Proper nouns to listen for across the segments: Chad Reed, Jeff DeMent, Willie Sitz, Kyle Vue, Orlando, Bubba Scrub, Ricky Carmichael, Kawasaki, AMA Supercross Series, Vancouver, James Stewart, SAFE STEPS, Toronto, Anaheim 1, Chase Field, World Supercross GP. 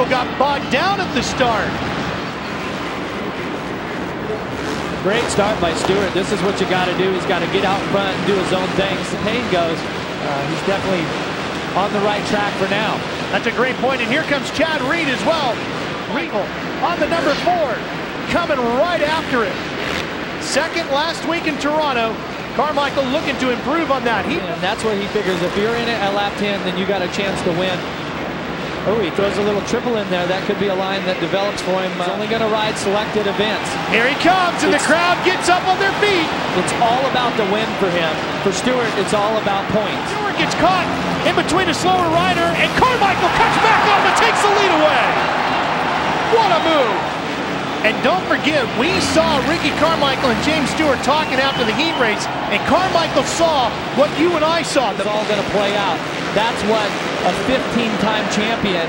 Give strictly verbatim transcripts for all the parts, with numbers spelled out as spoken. Carmichael got bogged down at the start. Great start by Stewart. This is what you got to do. He's got to get out front and do his own thing. As the pain goes, uh, he's definitely on the right track for now. That's a great point. And here comes Chad Reed as well. Reed on the number four, coming right after it. Second last week in Toronto. Carmichael looking to improve on that. He and that's where he figures if you're in it at lap ten, then you got a chance to win. Oh, he throws a little triple in there. That could be a line that develops for him. He's only going to ride selected events. Here he comes, and it's, the crowd gets up on their feet. It's all about the win for him. For Stewart, it's all about points. Stewart gets caught in between a slower rider, and Carmichael cuts back on him and takes the lead away. What a move. And don't forget, we saw Ricky Carmichael and James Stewart talking after the heat race, and Carmichael saw what you and I saw. That's all going to play out. That's what a fifteen-time champion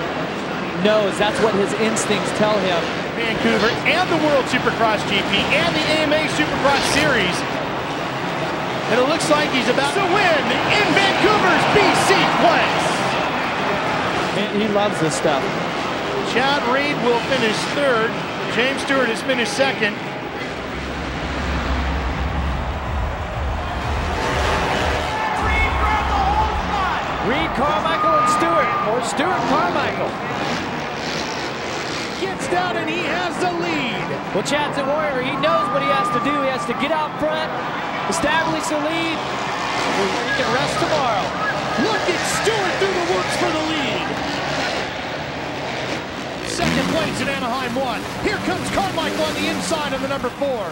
knows. That's what his instincts tell him. Vancouver and the World Supercross G P and the A M A Supercross Series. And it looks like he's about to win in Vancouver's B C place. And he loves this stuff. Chad Reed will finish third. James Stewart has finished second. Reed, Carmichael, and Stewart, or Stewart, Carmichael. Gets down and he has the lead. Well, Chad's a warrior. He knows what he has to do. He has to get out front, establish the lead, and he can rest tomorrow. Look at Stewart through the works for the lead. Second place at Anaheim one. Here comes Carmichael on the inside of the number four.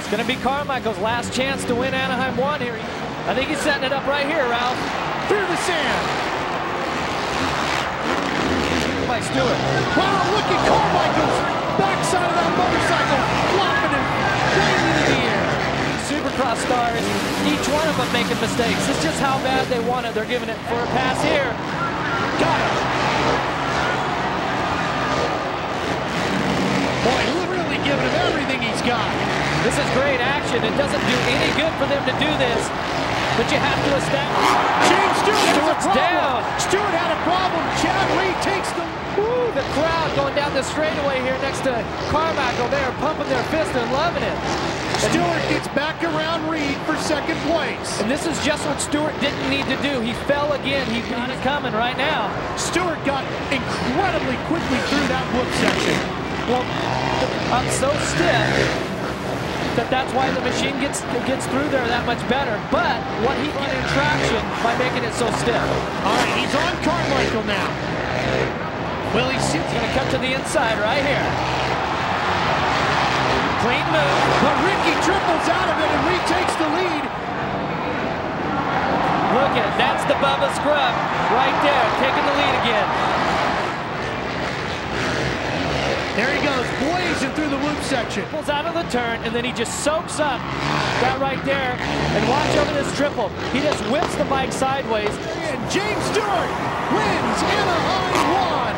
It's going to be Carmichael's last chance to win Anaheim one here. I think he's setting it up right here, Ralph. Through the sand. By Stewart. Wow, look at Carmichael's backside of that motorcycle, flopping and flying into the air. Supercross stars, each one of them making mistakes. It's just how bad they want it. They're giving it for a pass here. Got it. Boy, literally giving him everything he's got. This is great action. It doesn't do any good for them to do this. But you have to establish. James Stewart Stewart's down. Stewart had a problem. Chad Reed takes the. Woo, the crowd going down the straightaway here next to Carmichael. They are pumping their fist and loving it. Stewart gets back around Reed for second place. And this is just what Stewart didn't need to do. He fell again. He's got it coming right now. Stewart got incredibly quickly through that whoop section. Well, I'm so stiff. That that's why the machine gets gets through there that much better. But what he got in traction by making it so stiff. All right, he's on Carmichael now. Willie Sitz going to come to the inside right here. Clean move, but Ricky triples out of it and retakes the lead. Look at that's the Bubba Scrub right there, taking the lead again. There he goes, blazing through the loop section. Pulls out of the turn, and then he just soaks up that right there. And watch over this triple. He just whips the bike sideways. And James Stewart wins Anaheim one.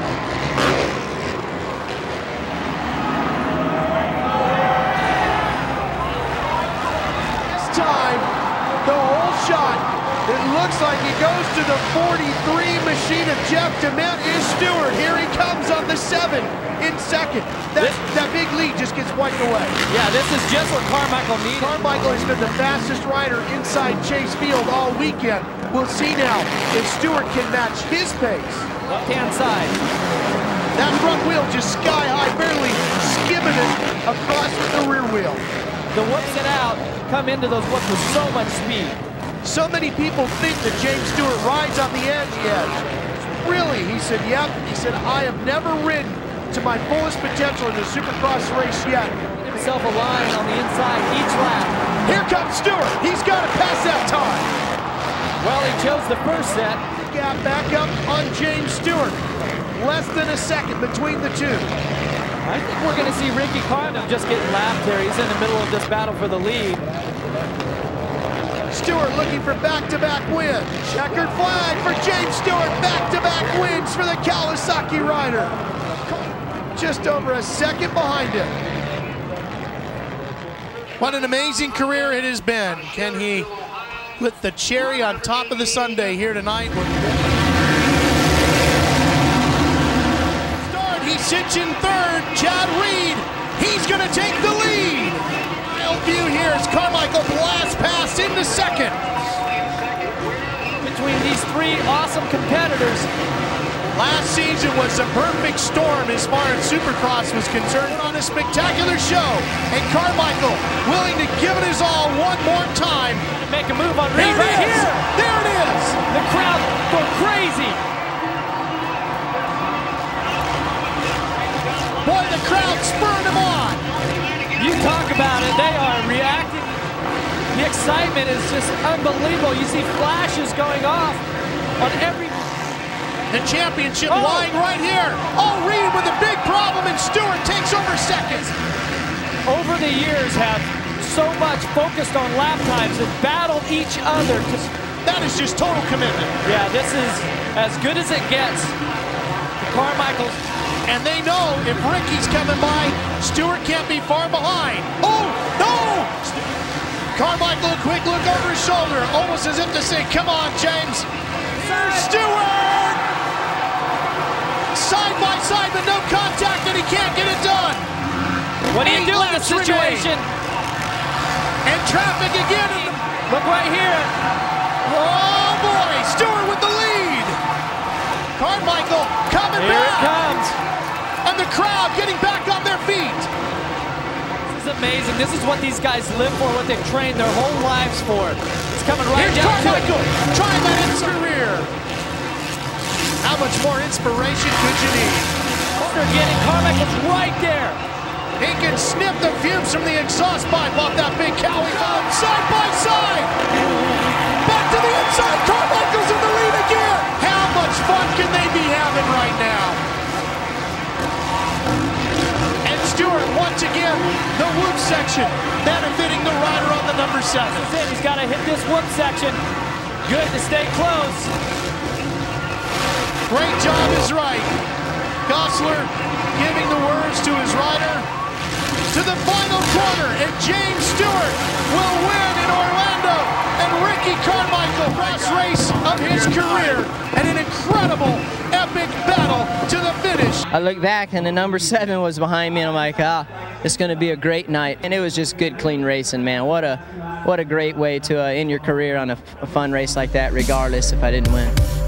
This time, the whole shot, it looks like he goes to the forty-three machine of Jeff DeMent is Stewart. Here he comes on the seven. In second, that, this, that big lead just gets wiped away. Yeah, this is just what Carmichael needed. Carmichael has been the fastest rider inside Chase Field all weekend. We'll see now if Stewart can match his pace. Left-hand side. That front wheel just sky high, barely skimming it across the rear wheel. The whoops it out, come into those whoops with so much speed. So many people think that James Stewart rides on the edge yet. Really, he said, yep. He said, I have never ridden to my fullest potential in the Supercross race yet. Himself a line on the inside each lap. Here comes Stewart. He's got to pass that time. Well, he chose the first set. Gap back up on James Stewart. Less than a second between the two. I think we're going to see Ricky Carmichael just getting lapped there. He's in the middle of this battle for the lead. Stewart looking for back-to-back wins. Checkered flag for James Stewart. Back-to-back wins for the Kawasaki rider. Just over a second behind him. What an amazing career it has been. Can he put the cherry on top of the sundae here tonight? Start Sitz in third, Chad Reed, he's gonna take the lead. Kyle Vue here as Carmichael blasts past into second. Between these three awesome competitors, last season was a perfect storm as far as Supercross was concerned. On a spectacular show, and Carmichael willing to give it his all one more time. Make a move on Reed right here. There it is. The crowd go crazy. Boy, the crowd spurred him on. You talk about it. They are reacting. The excitement is just unbelievable. You see flashes going off on every. The championship oh. lying right here. Oh, Reed with a big problem, and Stewart takes over seconds. Over the years have so much focused on lap times and battled each other. That is just total commitment. Yeah, this is as good as it gets. Carmichael's. And they know if Ricky's coming by, Stewart can't be far behind. Oh, no! Carmichael, a quick look over his shoulder, almost as if to say, come on, James. Sir Stewart! Side by side, but no contact, and he can't get it done. What do you do in this situation? And traffic again. Look right here. Oh boy, Stewart with the lead. Carmichael coming back. Here it comes. And the crowd getting back on their feet. This is amazing. This is what these guys live for, what they've trained their whole lives for. It's coming right down to it. Here's Carmichael trying that in his career. How much more inspiration could you need? They're getting Carmichael's right there. He can sniff the fumes from the exhaust pipe off that big Cowie hub. Side by side. Back to the inside. Carmichael's in the lead again. How much fun can they be having right now? And Stewart, once again, the whoop section benefiting the rider on the number seven. That's it. He's got to hit this whoop section. Good to stay close. Great job is right. Gosler giving the words to his rider. To the final corner, and James Stewart will win in Orlando. And Ricky Carmichael, cross race of his career, and an incredible, epic battle to the finish. I look back, and the number seven was behind me, and I'm like, ah, it's going to be a great night. And it was just good, clean racing, man. What a, what a great way to uh, end your career on a, a fun race like that, regardless if I didn't win.